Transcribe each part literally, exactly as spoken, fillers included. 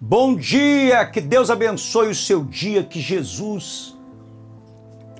Bom dia, que Deus abençoe o seu dia, que Jesus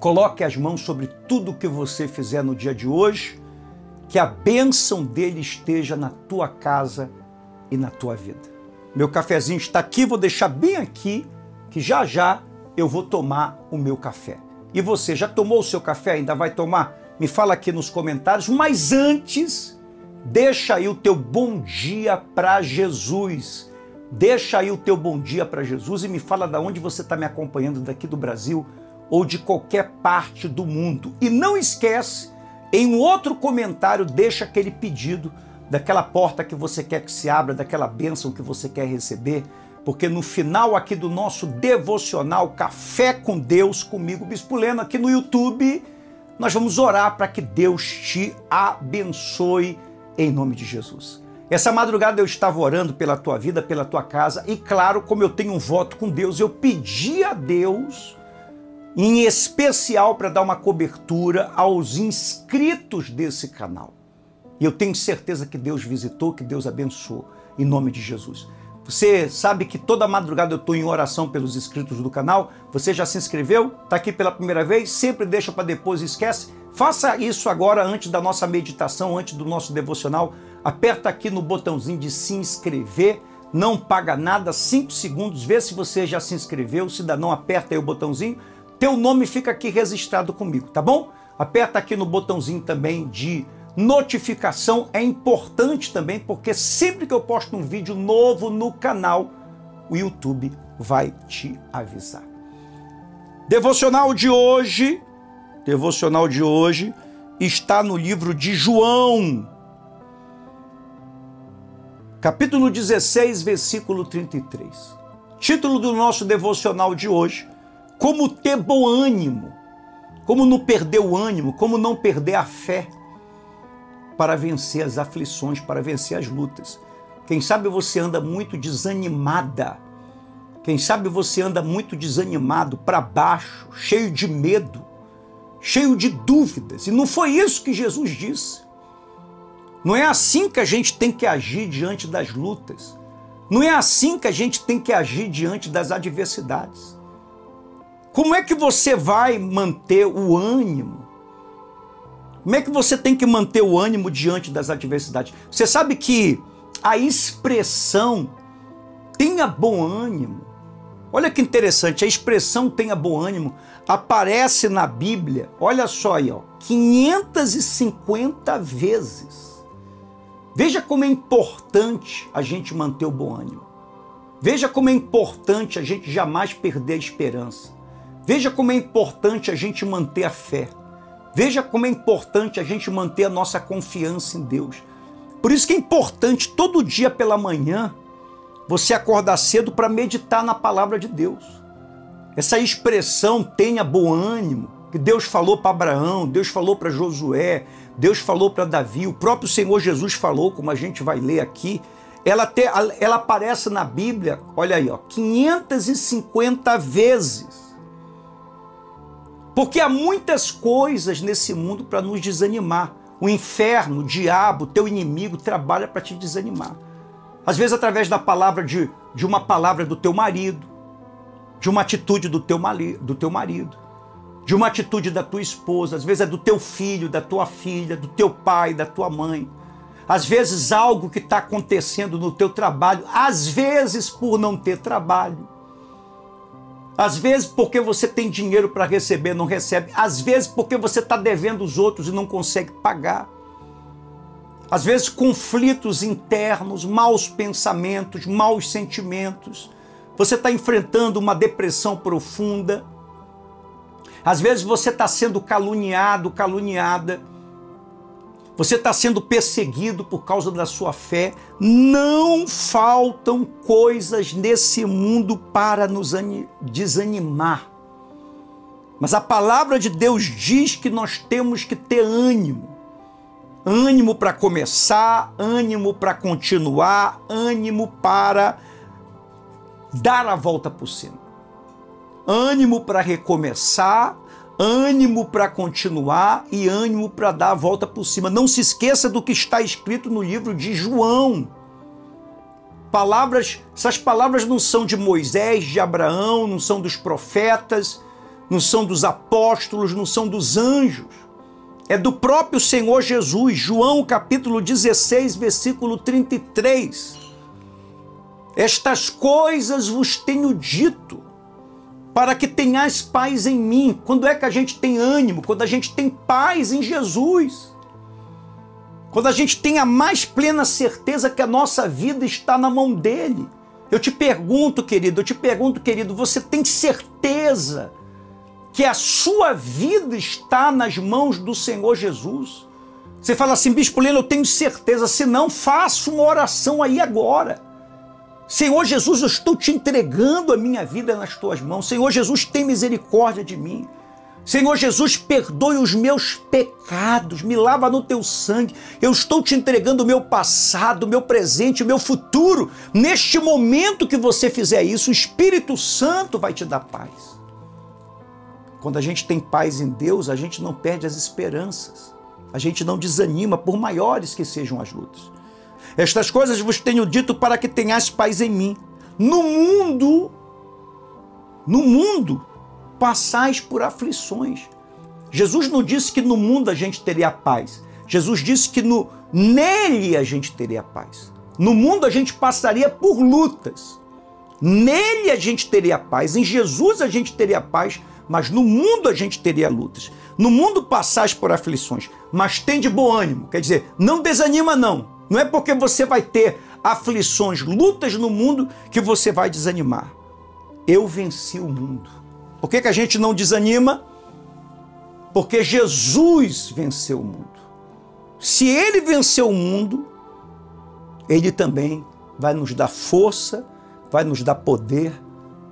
coloque as mãos sobre tudo que você fizer no dia de hoje, que a bênção dele esteja na tua casa e na tua vida. Meu cafezinho está aqui, vou deixar bem aqui, que já já eu vou tomar o meu café. E você, já tomou o seu café? Ainda vai tomar? Me fala aqui nos comentários, mas antes, deixa aí o teu bom dia para Jesus. Deixa aí o teu bom dia para Jesus e me fala de onde você está me acompanhando, daqui do Brasil ou de qualquer parte do mundo. E não esquece, em um outro comentário, deixa aquele pedido daquela porta que você quer que se abra, daquela bênção que você quer receber, porque no final aqui do nosso Devocional Café com Deus, comigo, Bispo Leno, aqui no YouTube, nós vamos orar para que Deus te abençoe em nome de Jesus. Essa madrugada eu estava orando pela tua vida, pela tua casa, e claro, como eu tenho um voto com Deus, eu pedi a Deus, em especial para dar uma cobertura aos inscritos desse canal. E eu tenho certeza que Deus visitou, que Deus abençoou, em nome de Jesus. Você sabe que toda madrugada eu estou em oração pelos inscritos do canal, você já se inscreveu? Está aqui pela primeira vez? Sempre deixa para depois e esquece? Faça isso agora, antes da nossa meditação, antes do nosso devocional. Aperta aqui no botãozinho de se inscrever, não paga nada, cinco segundos, vê se você já se inscreveu, se ainda não, aperta aí o botãozinho, teu nome fica aqui registrado comigo, tá bom? Aperta aqui no botãozinho também de notificação, é importante também, porque sempre que eu posto um vídeo novo no canal, o YouTube vai te avisar. Devocional de hoje... Devocional de hoje está no livro de João, capítulo dezesseis, versículo trinta e três. Título do nosso devocional de hoje: como ter bom ânimo, como não perder o ânimo, como não perder a fé para vencer as aflições, para vencer as lutas. Quem sabe você anda muito desanimada, quem sabe você anda muito desanimado, para baixo, cheio de medo, cheio de dúvidas, e não foi isso que Jesus disse. Não é assim que a gente tem que agir diante das lutas, não é assim que a gente tem que agir diante das adversidades. Como é que você vai manter o ânimo? Como é que você tem que manter o ânimo diante das adversidades? Você sabe que a expressão "tenha bom ânimo", olha que interessante, a expressão "tenha bom ânimo" aparece na Bíblia, olha só aí, ó, quinhentas e cinquenta vezes. Veja como é importante a gente manter o bom ânimo. Veja como é importante a gente jamais perder a esperança. Veja como é importante a gente manter a fé. Veja como é importante a gente manter a nossa confiança em Deus. Por isso que é importante todo dia pela manhã você acordar cedo para meditar na palavra de Deus. Essa expressão "tenha bom ânimo", que Deus falou para Abraão, Deus falou para Josué, Deus falou para Davi, o próprio Senhor Jesus falou, como a gente vai ler aqui, ela, te, ela aparece na Bíblia, olha aí, ó, quinhentas e cinquenta vezes. Porque há muitas coisas nesse mundo para nos desanimar. O inferno, o diabo, teu inimigo trabalha para te desanimar. Às vezes através da palavra de, de uma palavra do teu marido, de uma atitude do teu, mali, do teu marido, de uma atitude da tua esposa, às vezes é do teu filho, da tua filha, do teu pai, da tua mãe. Às vezes algo que está acontecendo no teu trabalho, às vezes por não ter trabalho, às vezes porque você tem dinheiro para receber, não recebe, às vezes porque você está devendo os outros e não consegue pagar. Às vezes conflitos internos, maus pensamentos, maus sentimentos. Você está enfrentando uma depressão profunda. Às vezes você está sendo caluniado, caluniada. Você está sendo perseguido por causa da sua fé. Não faltam coisas nesse mundo para nos desanimar. Mas a palavra de Deus diz que nós temos que ter ânimo. Ânimo para começar, ânimo para continuar, ânimo para dar a volta por cima. Ânimo para recomeçar, ânimo para continuar e ânimo para dar a volta por cima. Não se esqueça do que está escrito no livro de João. palavras, essas palavras não são de Moisés, de Abraão, não são dos profetas, não são dos apóstolos, não são dos anjos. É do próprio Senhor Jesus, João capítulo dezesseis, versículo trinta e três. Estas coisas vos tenho dito, para que tenhais paz em mim. Quando é que a gente tem ânimo? Quando a gente tem paz em Jesus. Quando a gente tem a mais plena certeza que a nossa vida está na mão dele. Eu te pergunto, querido, eu te pergunto, querido, você tem certeza que a sua vida está nas mãos do Senhor Jesus? Você fala assim, Bispo Leno, eu tenho certeza, se não, faça uma oração aí agora. Senhor Jesus, eu estou te entregando a minha vida nas tuas mãos. Senhor Jesus, tem misericórdia de mim. Senhor Jesus, perdoe os meus pecados, me lava no teu sangue. Eu estou te entregando o meu passado, o meu presente, o meu futuro. Neste momento que você fizer isso, o Espírito Santo vai te dar paz. Quando a gente tem paz em Deus, a gente não perde as esperanças. A gente não desanima, por maiores que sejam as lutas. Estas coisas vos tenho dito para que tenhais paz em mim. No mundo, no mundo, passais por aflições. Jesus não disse que no mundo a gente teria paz. Jesus disse que no, nele a gente teria paz. No mundo a gente passaria por lutas. Nele a gente teria paz. Em Jesus a gente teria paz. Mas no mundo a gente teria lutas. No mundo passais por aflições, mas tende bom ânimo. Quer dizer, não desanima não. Não é porque você vai ter aflições, lutas no mundo, que você vai desanimar. Eu venci o mundo. Por que que a gente não desanima? Porque Jesus venceu o mundo. Se ele venceu o mundo, ele também vai nos dar força, vai nos dar poder,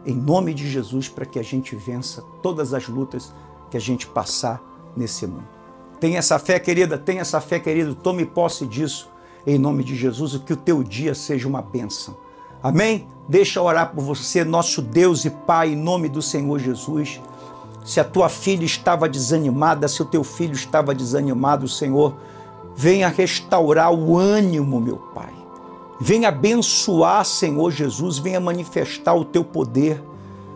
em nome de Jesus, para que a gente vença todas as lutas que a gente passar nesse mundo. Tenha essa fé, querida, tenha essa fé, querido, tome posse disso, em nome de Jesus, e que o teu dia seja uma bênção. Amém? Deixa eu orar por você, nosso Deus e Pai, em nome do Senhor Jesus. Se a tua filha estava desanimada, se o teu filho estava desanimado, Senhor, venha restaurar o ânimo, meu Pai. Venha abençoar, Senhor Jesus, venha manifestar o teu poder.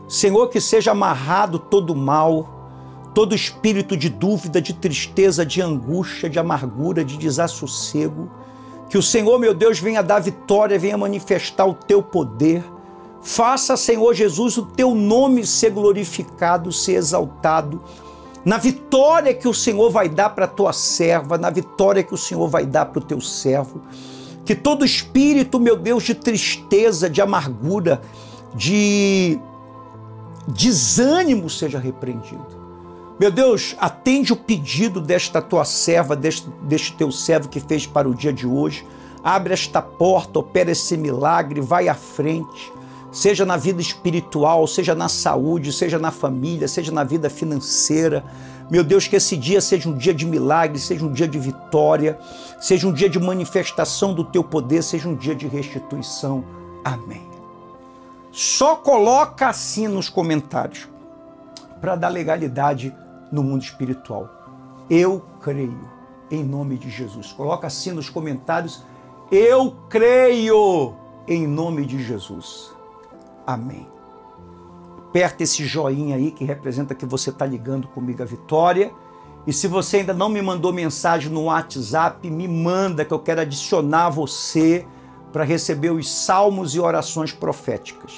Senhor, que seja amarrado todo mal, todo espírito de dúvida, de tristeza, de angústia, de amargura, de desassossego. Que o Senhor, meu Deus, venha dar vitória, venha manifestar o teu poder. Faça, Senhor Jesus, o teu nome ser glorificado, ser exaltado, na vitória que o Senhor vai dar para a tua serva, na vitória que o Senhor vai dar para o teu servo. Que todo espírito, meu Deus, de tristeza, de amargura, de desânimo seja repreendido. Meu Deus, atende o pedido desta tua serva, deste, deste teu servo que fez para o dia de hoje. Abre esta porta, opera esse milagre, vai à frente. Seja na vida espiritual, seja na saúde, seja na família, seja na vida financeira. Meu Deus, que esse dia seja um dia de milagre, seja um dia de vitória, seja um dia de manifestação do teu poder, seja um dia de restituição. Amém. Só coloca assim nos comentários, para dar legalidade no mundo espiritual. Eu creio, em nome de Jesus. Coloca assim nos comentários, eu creio, em nome de Jesus. Amém. Aperta esse joinha aí que representa que você está ligando comigo à vitória. E se você ainda não me mandou mensagem no WhatsApp, me manda que eu quero adicionar você para receber os salmos e orações proféticas.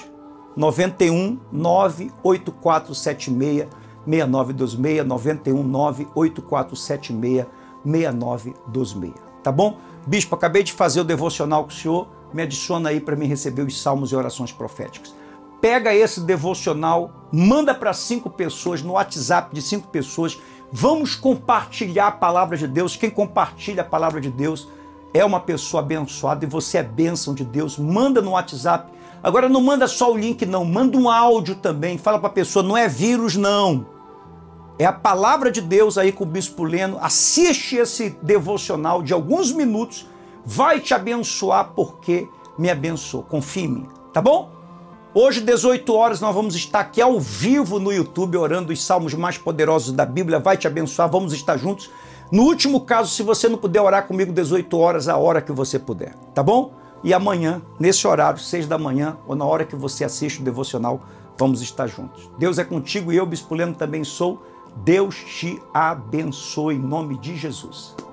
nove um nove oito quatro sete seis seis nove dois seis, nove um nove oito quatro sete seis seis nove dois seis, tá bom? Bispo, acabei de fazer o devocional com o senhor, me adiciona aí para me receber os salmos e orações proféticas. Pega esse devocional, manda para cinco pessoas, no WhatsApp de cinco pessoas. Vamos compartilhar a palavra de Deus. Quem compartilha a palavra de Deus é uma pessoa abençoada e você é bênção de Deus. Manda no WhatsApp. Agora não manda só o link não, manda um áudio também. Fala para a pessoa, não é vírus não. É a palavra de Deus aí com o Bispo Leno. Assiste esse devocional de alguns minutos. Vai te abençoar porque me abençoou. Confia em mim, tá bom? Hoje, dezoito horas, nós vamos estar aqui ao vivo no YouTube, orando os salmos mais poderosos da Bíblia. Vai te abençoar, vamos estar juntos. No último caso, se você não puder orar comigo dezoito horas, a hora que você puder, tá bom? E amanhã, nesse horário, seis da manhã, ou na hora que você assiste o Devocional, vamos estar juntos. Deus é contigo e eu, Bispo Leno, também sou. Deus te abençoe em nome de Jesus.